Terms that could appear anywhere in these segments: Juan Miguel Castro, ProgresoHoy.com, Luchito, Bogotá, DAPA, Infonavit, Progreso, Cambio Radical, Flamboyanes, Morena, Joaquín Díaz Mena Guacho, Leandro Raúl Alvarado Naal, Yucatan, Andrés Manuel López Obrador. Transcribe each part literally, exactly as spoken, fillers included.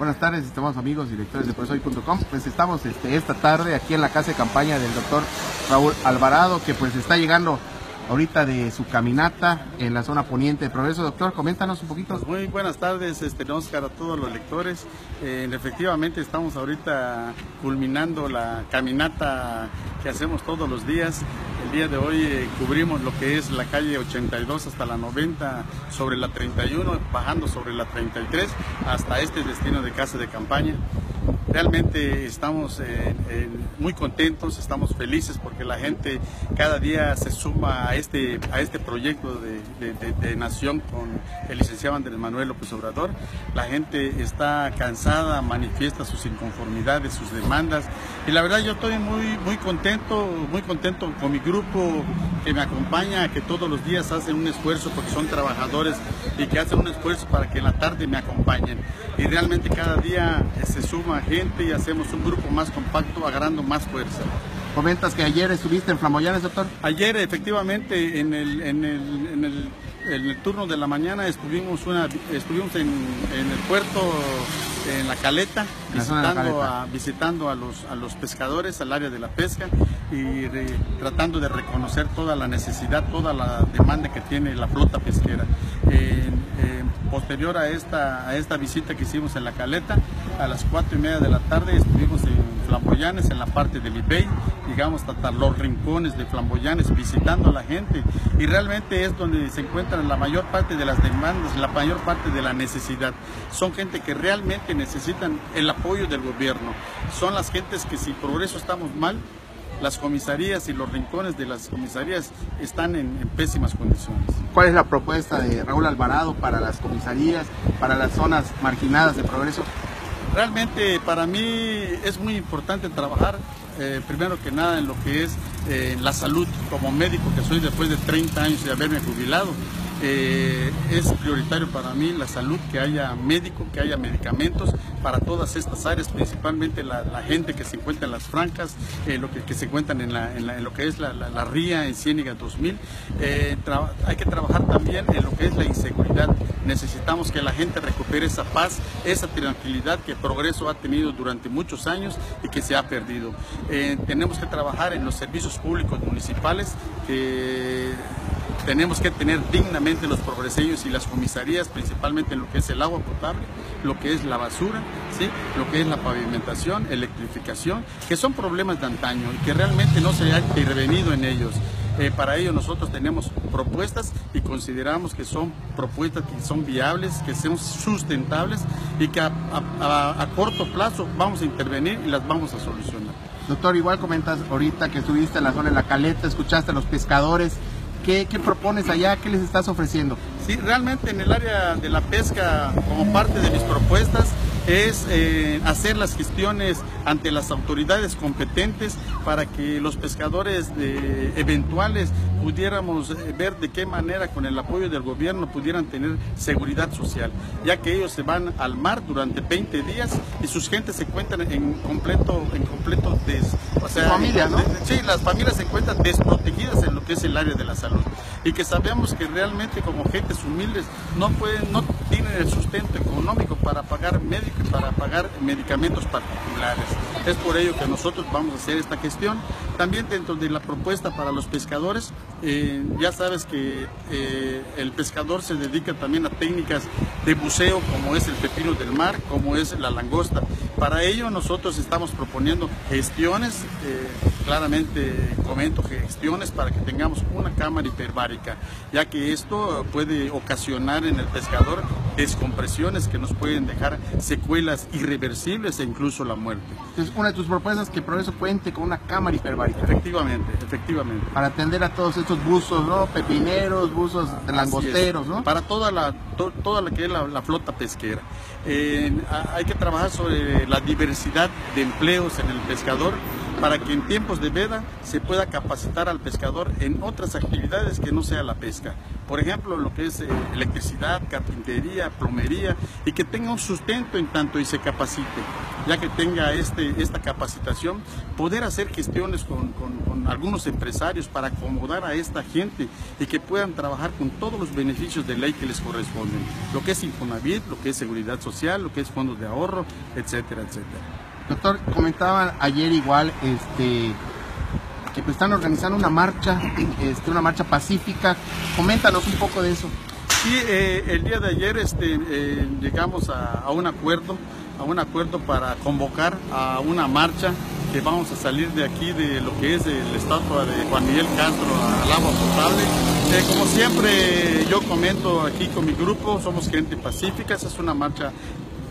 Buenas tardes, estimados amigos y lectores de Progreso Hoy punto com. Pues estamos este, esta tarde aquí en la casa de campaña del doctor Raúl Alvarado, que pues está llegando ahorita de su caminata en la zona poniente de Progreso. Doctor, coméntanos un poquito. Pues muy buenas tardes, este, Oscar, a todos los lectores. Eh, efectivamente estamos ahorita culminando la caminata que hacemos todos los días. El día de hoy eh, cubrimos lo que es la calle ochenta y dos hasta la noventa, sobre la treinta y uno, bajando sobre la treinta y tres, hasta este destino de casa de campaña. Realmente estamos eh, eh, muy contentos, estamos felices porque la gente cada día se suma a este, a este proyecto de, de, de, de nación con el licenciado Andrés Manuel López Obrador. La gente está cansada, manifiesta sus inconformidades, sus demandas, y la verdad yo estoy muy, muy contento, muy contento con mi grupo que me acompaña, que todos los días hacen un esfuerzo porque son trabajadores y que hacen un esfuerzo para que en la tarde me acompañen. Y realmente cada día se suma gente y hacemos un grupo más compacto, agarrando más fuerza. Comentas que ayer estuviste en Flamoyanes, doctor. Ayer, efectivamente, en el, en el, en el, en el turno de la mañana estuvimos, una, estuvimos en, en el puerto, en la caleta, en la visitando, la caleta. A, visitando a los, a los pescadores, al área de la pesca, y re, tratando de reconocer toda la necesidad, toda la demanda que tiene la flota pesquera. Eh, eh, posterior a esta, a esta visita que hicimos en la caleta, a las cuatro y media de la tarde estuvimos en Flamboyanes, en la parte del I B E I, llegamos hasta los rincones de Flamboyanes visitando a la gente, y realmente es donde se encuentran la mayor parte de las demandas, la mayor parte de la necesidad. Son gente que realmente necesitan el apoyo del gobierno, son las gentes que si Progreso estamos mal, las comisarías y los rincones de las comisarías están en, en pésimas condiciones. ¿Cuál es la propuesta de Raúl Alvarado para las comisarías, para las zonas marginadas de Progreso? Realmente para mí es muy importante trabajar, eh, primero que nada en lo que es eh, la salud. Como médico que soy después de treinta años de haberme jubilado, eh, es prioritario para mí la salud, que haya médico, que haya medicamentos para todas estas áreas, principalmente la, la gente que se encuentra en las francas, eh, lo que, que se encuentran en, la, en, la, en lo que es la, la, la ría en Ciénega dos mil. Eh, tra, hay que trabajar también en lo que es la inseguridad. Necesitamos que la gente recupere esa paz, esa tranquilidad que Progreso ha tenido durante muchos años y que se ha perdido. Eh, tenemos que trabajar en los servicios públicos municipales, que tenemos que tener dignamente los progreseños y las comisarías, principalmente en lo que es el agua potable, lo que es la basura, ¿sí?, lo que es la pavimentación, electrificación, que son problemas de antaño y que realmente no se ha intervenido en ellos. Eh, para ello nosotros tenemos propuestas y consideramos que son propuestas que son viables, que son sustentables y que a, a, a, a corto plazo vamos a intervenir y las vamos a solucionar. Doctor, igual comentas ahorita que estuviste en la zona de la caleta, escuchaste a los pescadores. ¿Qué, ¿Qué propones allá? ¿Qué les estás ofreciendo? Sí, realmente en el área de la pesca, como parte de mis propuestas, es eh, hacer las gestiones ante las autoridades competentes para que los pescadores de, eventuales pudiéramos ver de qué manera con el apoyo del gobierno pudieran tener seguridad social, ya que ellos se van al mar durante veinte días y sus gentes se encuentran en completo, en completo des, o sea, familia, ¿no? Sí, las familias se encuentran desprotegidas en lo que es el área de la salud, y que sabemos que realmente como gentes humildes no pueden, no tienen el sustento económico para pagar médicos, para pagar medicamentos particulares. Es por ello que nosotros vamos a hacer esta gestión. También dentro de la propuesta para los pescadores, eh, ya sabes que eh, el pescador se dedica también a técnicas de buceo, como es el pepino del mar, como es la langosta. Para ello nosotros estamos proponiendo gestiones, eh, claramente comento gestiones para que tengamos una cámara hiperbárica, ya que esto puede ocasionar en el pescador descompresiones que nos pueden dejar secuelas irreversibles e incluso la muerte. Entonces, una de tus propuestas es que Progreso cuente con una cámara hiperbárica. Efectivamente, efectivamente. Para atender a todos estos buzos, ¿no? Pepineros, buzos langosteros, ¿no? Para toda la, to, toda la que es la, la flota pesquera. Eh, hay que trabajar sobre la diversidad de empleos en el pescador. para que en tiempos de veda se pueda capacitar al pescador en otras actividades que no sea la pesca. Por ejemplo, lo que es electricidad, carpintería, plomería, y que tenga un sustento en tanto y se capacite. Ya que tenga este, esta capacitación, poder hacer gestiones con, con, con algunos empresarios para acomodar a esta gente y que puedan trabajar con todos los beneficios de ley que les corresponden. Lo que es Infonavit, lo que es seguridad social, lo que es fondos de ahorro, etcétera, etcétera. Doctor, comentaban ayer igual este, que pues están organizando una marcha, este, una marcha pacífica. Coméntanos un poco de eso. Sí, eh, el día de ayer este, eh, llegamos a, a un acuerdo, a un acuerdo para convocar a una marcha que vamos a salir de aquí, de lo que es la estatua de Juan Miguel Castro al agua potable. Eh, como siempre yo comento aquí con mi grupo, somos gente pacífica, esa es una marcha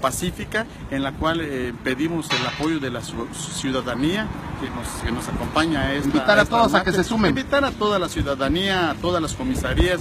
pacífica en la cual eh, pedimos el apoyo de la ciudadanía que nos, que nos acompaña a esta. Invitar a, a esta todos marcha, a que se sumen. Invitar a toda la ciudadanía, a todas las comisarías,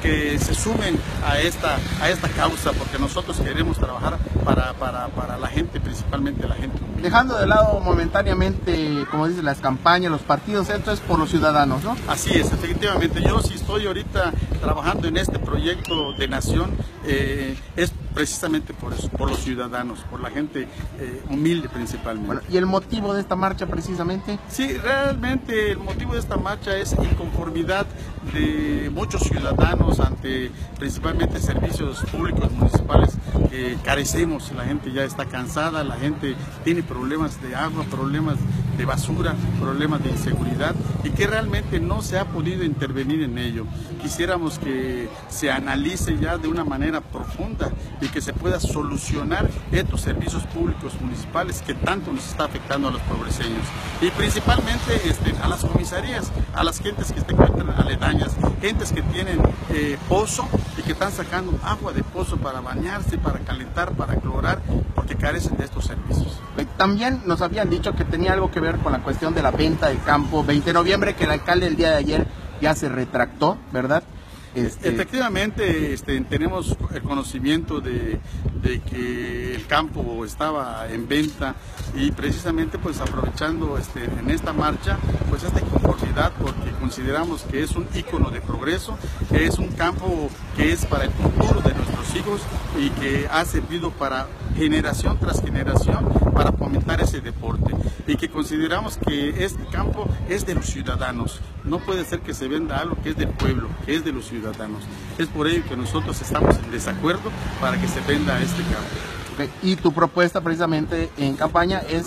que se sumen a esta, a esta causa, porque nosotros queremos trabajar para, para, para la gente, principalmente la gente. Dejando de lado momentáneamente, como dicen, las campañas, los partidos, esto es por los ciudadanos, ¿no? Así es, efectivamente. Yo sí estoy ahorita trabajando en este proyecto de nación, eh, es precisamente por eso, por los ciudadanos, por la gente eh, humilde principalmente. Bueno, ¿y el motivo de esta marcha precisamente? Sí, realmente el motivo de esta marcha es inconformidad de muchos ciudadanos ante principalmente servicios públicos municipales que carecemos. La gente ya está cansada, la gente tiene problemas de agua, problemas de basura, problemas de inseguridad y que realmente no se ha podido intervenir en ello. Quisiéramos que se analice ya de una manera profunda y que se pueda solucionar estos servicios públicos municipales que tanto nos está afectando a los progreseños y principalmente este, a las comisarías, a las gentes que se encuentran aledañas, gentes que tienen eh, pozo y que están sacando agua de pozo para bañarse, para calentar, para clorar, porque carecen de estos servicios. También nos habían dicho que tenía algo que ver con la cuestión de la venta del campo veinte de noviembre, que el alcalde el día de ayer ya se retractó, ¿verdad? Este... Efectivamente, este, tenemos el conocimiento de, de que el campo estaba en venta y precisamente pues aprovechando este, en esta marcha pues esta inconformidad porque consideramos que es un ícono de progreso, es un campo que es para el futuro de nuestros hijos y que ha servido para generación tras generación para fomentar ese deporte y que consideramos que este campo es de los ciudadanos, no puede ser que se venda algo que es del pueblo, que es de los ciudadanos, es por ello que nosotros estamos en desacuerdo para que se venda este campo. Okay. Y tu propuesta precisamente en campaña es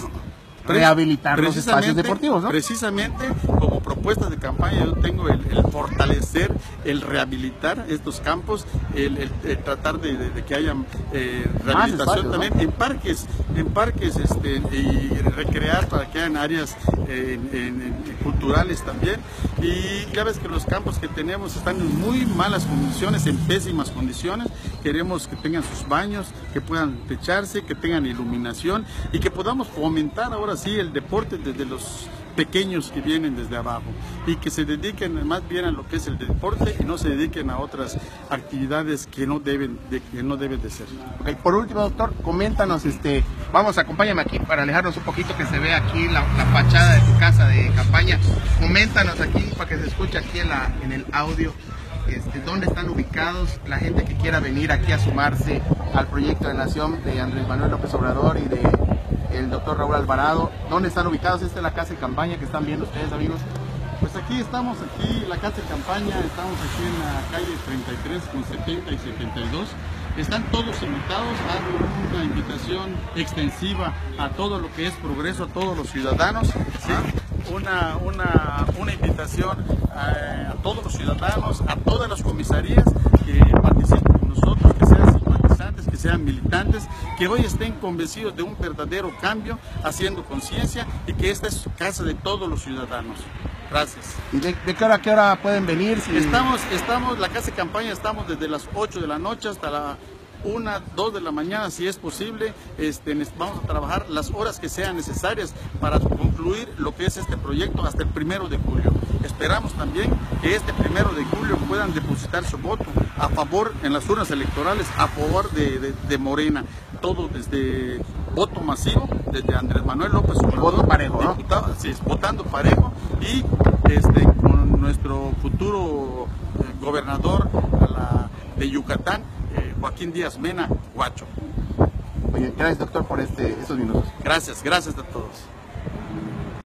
rehabilitar los espacios deportivos, ¿no? Precisamente como propuesta de campaña yo tengo el, el fortalecer, el rehabilitar estos campos, el, el, el tratar de, de, de que haya eh, rehabilitación espacios, también, ¿no? en parques, en parques este, y recrear para que hayan áreas eh, en, en, culturales también. Y ya ves que los campos que tenemos están en muy malas condiciones, en pésimas condiciones. Queremos que tengan sus baños, que puedan techarse, que tengan iluminación y que podamos fomentar ahora sí el deporte desde los pequeños que vienen desde abajo y que se dediquen más bien a lo que es el deporte y no se dediquen a otras actividades que no deben de, que no deben de ser. Okay, por último, doctor, coméntanos, este, vamos, acompáñame aquí para alejarnos un poquito que se ve aquí la, la fachada de tu casa de campaña. Coméntanos aquí para que se escuche aquí en, la, en el audio. Este, dónde están ubicados la gente que quiera venir aquí a sumarse al proyecto de nación de Andrés Manuel López Obrador y de el doctor Raúl Alvarado. ¿Dónde están ubicados? Esta es la casa de campaña que están viendo ustedes, amigos. Pues aquí estamos, aquí la casa de campaña, estamos aquí en la calle treinta y tres con setenta y setenta y dos. Están todos invitados, hago una invitación extensiva a todo lo que es progreso, a todos los ciudadanos, ¿sí? Una, una, una invitación a, a todos los ciudadanos, a todas las comisarías que participen con nosotros, que sean simpatizantes, que sean militantes, que hoy estén convencidos de un verdadero cambio, haciendo conciencia y que esta es su casa de todos los ciudadanos. Gracias. ¿Y de, de qué hora a qué hora pueden venir? Si... Estamos, estamos, la casa de campaña estamos desde las ocho de la noche hasta la una, dos de la mañana, si es posible. Este, vamos a trabajar las horas que sean necesarias para concluir lo que es este proyecto hasta el primero de julio. esperamos también que este primero de julio puedan depositar su voto a favor en las urnas electorales, a favor de, de, de Morena. Todo desde voto masivo, desde Andrés Manuel López Obrador. Voto parejo, ¿no? Diputado, sí, votando parejo y este, con nuestro futuro eh, gobernador a la, de Yucatán, eh, Joaquín Díaz Mena Guacho. Oye, gracias doctor por este, estos minutos. Gracias, gracias a todos.